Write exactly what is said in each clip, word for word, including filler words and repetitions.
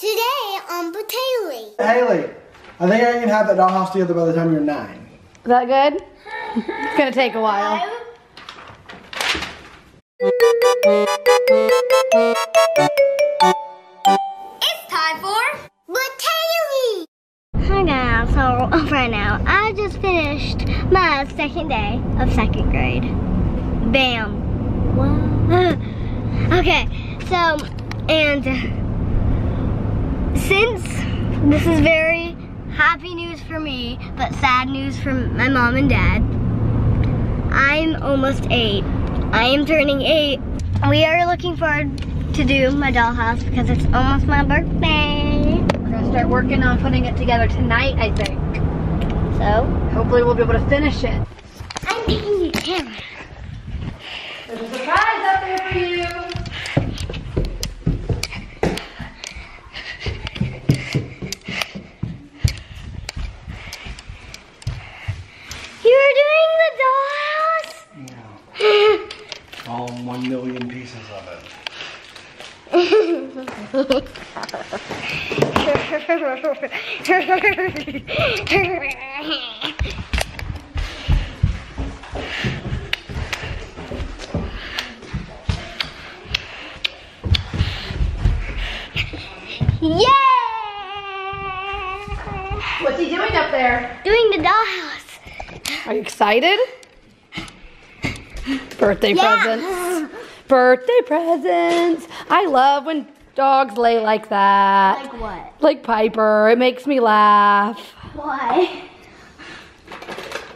Today on Bratayley. Hayley, I think I can have that dollhouse together by the time you're nine. Is that good? It's gonna take a while. It's time for Bratayley. Hi now, so right now I just finished my second day of second grade. Bam. Wow. Okay, so and. Since this is very happy news for me, but sad news for my mom and dad, I'm almost eight. I am turning eight. We are looking forward to do my dollhouse because it's almost my birthday. We're gonna start working on putting it together tonight, I think. So? Hopefully we'll be able to finish it. I'm taking your camera. There's a surprise up there for you. Million pieces of it. Yeah! What's he doing up there? Doing the dollhouse. Are you excited? Birthday yeah. presents. Birthday presents. I love when dogs lay like that. Like what? Like Piper. It makes me laugh. Why?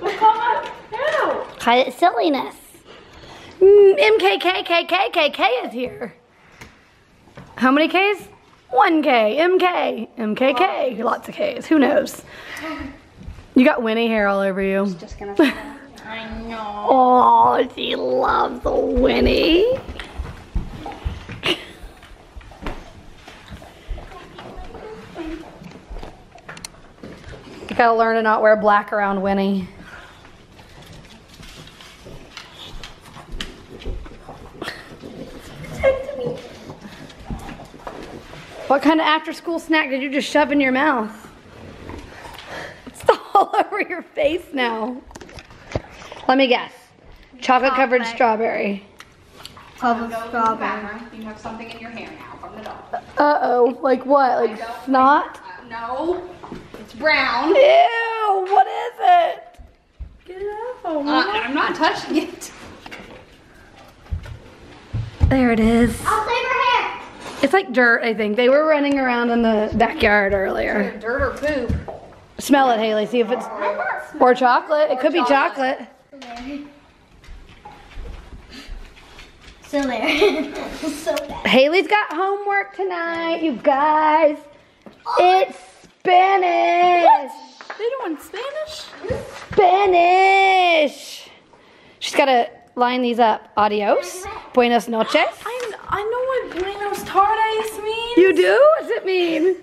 Well, come on now. Quiet silliness. M K K K K K K is here. How many Ks? One K. M K. M K K. Wow. Lots of Ks. Who knows? You got Winnie hair all over you. It's just gonna I know. Oh, she loves the Winnie. You gotta learn to not wear black around Winnie. What kind of after-school snack did you just shove in your mouth? It's all over your face now. Let me guess. Chocolate covered strawberry. Chocolate strawberry. You have something in your hand now from the dog. Uh oh. Like what? Like snot? Uh, no. It's brown. Ew. What is it? Get it off. Uh, I'm not touching it. There it is. I'll save her hair. It's like dirt, I think. They were running around in the backyard earlier. Dirt or poop? Smell it, Hayley. See if it's. Or chocolate. It could be chocolate. Still there. So bad. Hayley's got homework tonight, you guys. Oh. It's Spanish. What? They doing Spanish? Spanish. She's got to line these up. Adios. Buenas noches. I, I know what buenos tardes means. You do? What does it mean?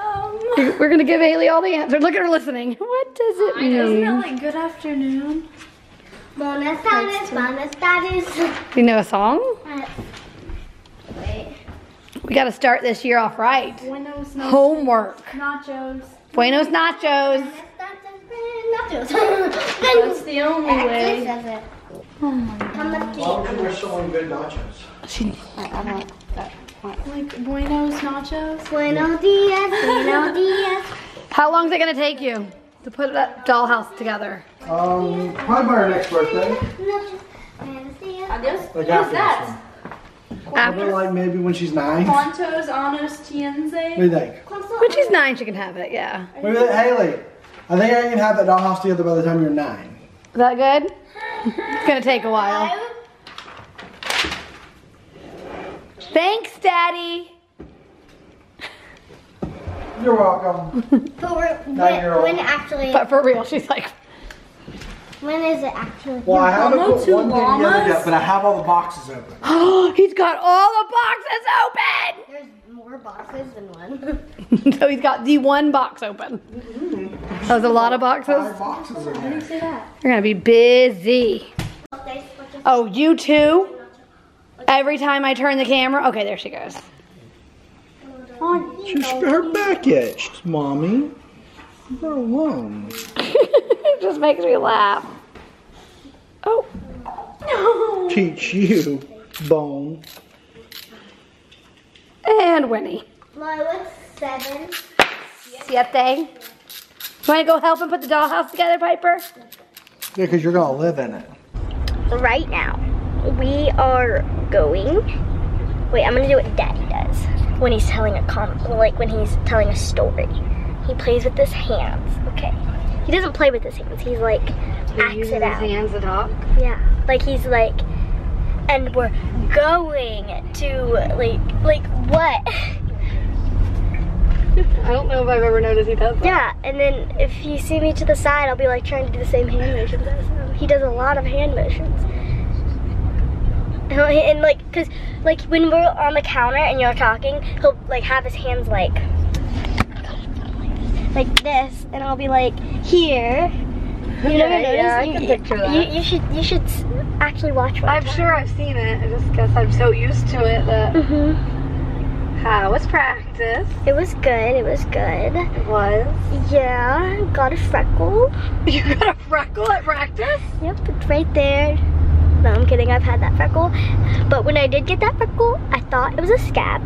Um, We're going to give Hayley all the answers. Look at her listening. What does it mean? Isn't it like good afternoon? Buenas tardes, buenas tardes. Do you know a song? Uh, wait. We got to start this year off right. Buenos Homework. Nachos. Buenos nachos. Buenos nachos. That's the only way. It. Oh my God. Well, we're showing good nachos. She, I, I don't, like buenos nachos. Buenos dias. Buenos dias. How long is it going to take you to put that dollhouse together? Um, probably by our next birthday. Adios. Like who's that? After, like maybe when she's nine. Quantos años tienes? What do you think? When she's nine, she can have it, yeah. Maybe that, Hayley, I think I can have that dollhouse together by the time you're nine. Is that good? It's gonna take a while. Thanks, Daddy. You're welcome. But we're, when, when actually? But for real, she's like. When is it actually? Well, I haven't put one thing together yet, but I have all the boxes open. Oh, he's got all the boxes open! There's more boxes than one. So he's got the one box open. Mm-hmm. That was a lot of boxes? Five boxes in there. How do you say that? You're going to be busy. Oh, you too? Every time I turn the camera? Okay, there she goes. She's her back itched, Mommy. Leave her alone. It just makes me laugh. Oh. No. Teach you, Bone. And Winnie. Lila's seven. Siete. You want to go help and put the dollhouse together, Piper? Yeah, because you're going to live in it. Right now, we are going... Wait, I'm going to do what Daddy does when he's telling a con like when he's telling a story. He plays with his hands, okay? He doesn't play with his hands. He's like, acts using it out. His hands to talk? Yeah. Like, he's like, and we're going to, like, like what? I don't know if I've ever noticed he does that. Yeah, and then if you see me to the side, I'll be like trying to do the same hand motions as him. He does a lot of hand motions. And, and like, cause like when we're on the counter and you're talking, he'll like have his hands like, like this, and I'll be like here. You never yeah, noticed? Yeah, you, I can picture that. You, you should, you should actually watch one. I'm time. sure I've seen it. I just guess I'm so used to it that. Mm-hmm. How was practice? It was good, it was good. It was? Yeah, got a freckle. You got a freckle at practice? Yep, it's right there. No, I'm kidding, I've had that freckle. But when I did get that freckle, I thought it was a scab.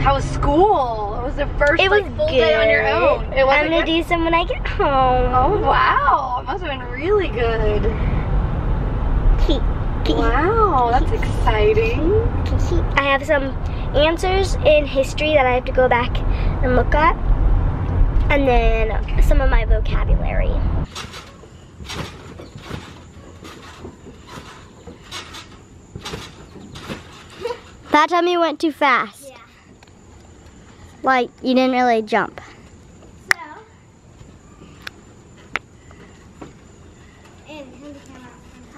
How was school? It was the first it like, was full good. day on your own. It I'm gonna good? do some when I get home. Oh wow, it must have been really good. Wow, that's exciting. I have some answers in history that I have to go back and look at, and then some of my vocabulary. That time you went too fast. Yeah. Like, you didn't really jump.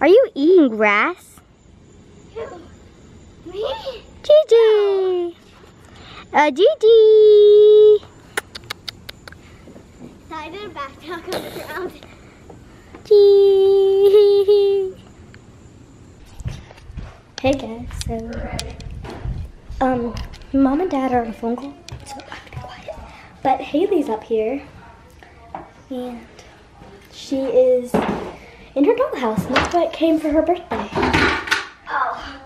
Are you eating grass? Who? Me? Gigi! Uh, Gigi! I did a back talk on the ground. Gigi! Hey guys, so... Um, Mom and Dad are on a phone call, so I have to be quiet. But Hayley's up here, and she is... in her dollhouse, and that's why it came for her birthday. Oh,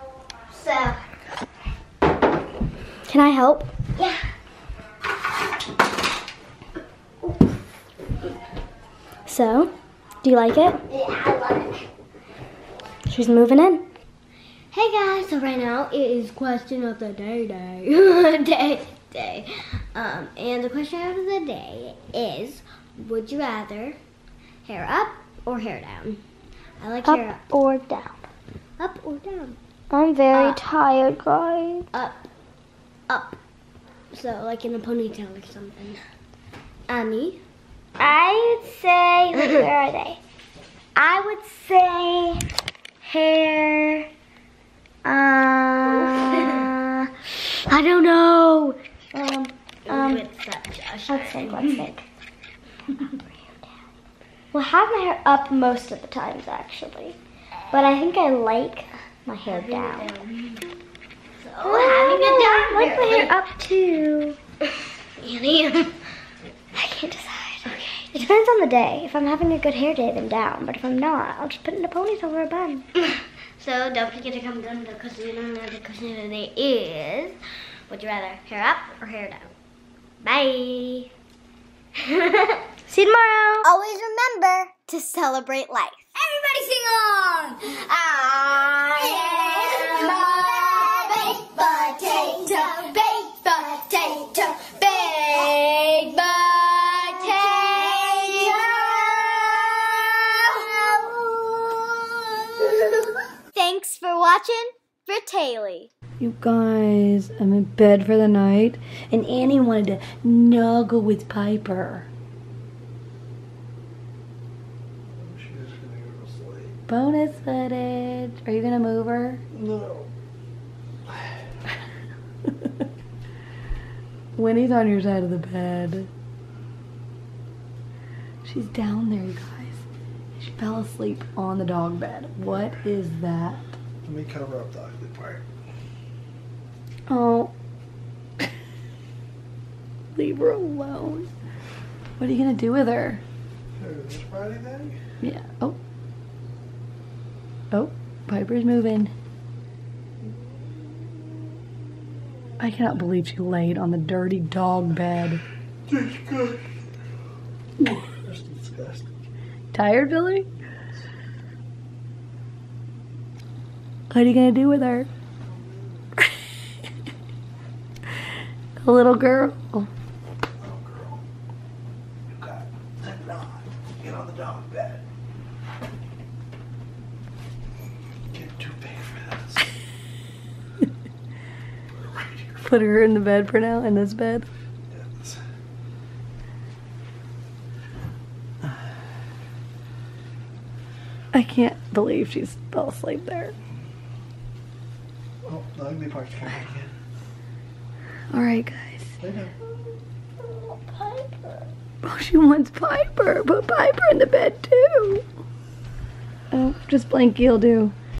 so. Can I help? Yeah. So, do you like it? Yeah, I love it. She's moving in. Hey guys, so right now it is question of the day day. day day. Um, and the question of the day is, would you rather hair up or hair down? I like up hair up. or down. Up or down. I'm very up. tired, guys. Up. Up. So, like in a ponytail or something. Annie? I would say, where are they? I would say hair, uh, I don't know. Um, um, let's think, let's think. Well, I have my hair up most of the times, actually. But I think I like my hair down. So, oh, having it down I like my hair up, too. I can't decide. Okay. It depends on the day. If I'm having a good hair day, then down. But if I'm not, I'll just put it in a ponytail or a bun. So, don't forget to come down to the question. The question of the day is, would you rather hair up or hair down? Bye. See you tomorrow. Always remember to celebrate life. Everybody sing along. I am a baked potato, baked potato, baked potato. Thanks for watching Bratayley. You guys, I'm in bed for the night, and Annie wanted to snuggle with Piper. Bonus footage. Are you gonna move her? No. Winnie's on your side of the bed. She's down there, you guys. She fell asleep on the dog bed. What is that? Let me cover up the ugly part. Oh. leave her alone. What are you gonna do with her? So this Friday night? Yeah. Oh. Oh, Piper's moving. I cannot believe she laid on the dirty dog bed. Disgusting. That's disgusting. Tired, Billy? What are you gonna do with her? A little girl. Little girl. You got the dog. Get on the dog bed. You're too big for this. Put her in the bed for now, in this bed. Yes. I can't believe she fell asleep there. Oh, the ugly part's coming again. Alright, guys. Later. Piper. Oh, she wants Piper. Put Piper in the bed, too. Oh, just blank you'll do.